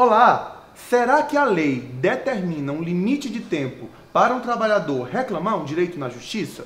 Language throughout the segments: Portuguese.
Olá, será que a lei determina um limite de tempo para um trabalhador reclamar um direito na justiça?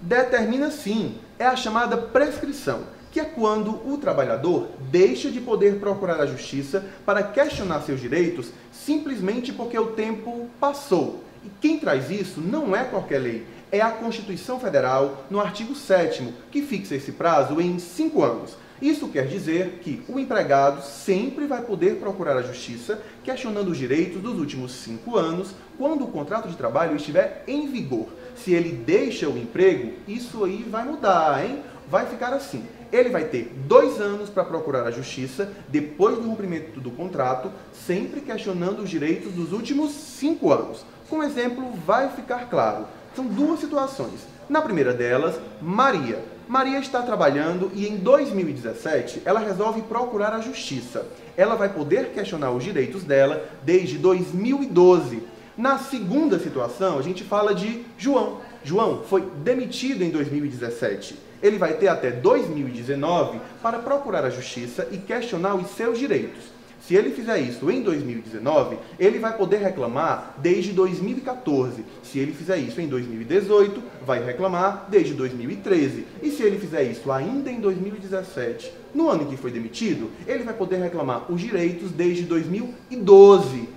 Determina sim, é a chamada prescrição, que é quando o trabalhador deixa de poder procurar a justiça para questionar seus direitos simplesmente porque o tempo passou. E quem traz isso não é qualquer lei, é a Constituição Federal, no artigo 7º, que fixa esse prazo em 5 anos. Isso quer dizer que o empregado sempre vai poder procurar a justiça questionando os direitos dos últimos 5 anos quando o contrato de trabalho estiver em vigor. Se ele deixa o emprego, isso aí vai mudar, hein? Vai ficar assim. Ele vai ter 2 anos para procurar a justiça depois do cumprimento do contrato, sempre questionando os direitos dos últimos 5 anos. Com o exemplo, vai ficar claro. São 2 situações. Na primeira delas, Maria. Maria está trabalhando e em 2017 ela resolve procurar a justiça. Ela vai poder questionar os direitos dela desde 2012. Na segunda situação, a gente fala de João. João foi demitido em 2017. Ele vai ter até 2019 para procurar a justiça e questionar os seus direitos. Se ele fizer isso em 2019, ele vai poder reclamar desde 2014. Se ele fizer isso em 2018, vai reclamar desde 2013. E se ele fizer isso ainda em 2017, no ano em que foi demitido, ele vai poder reclamar os direitos desde 2012.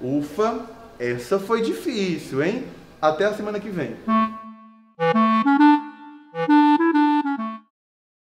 Ufa! Essa foi difícil, hein? Até a semana que vem.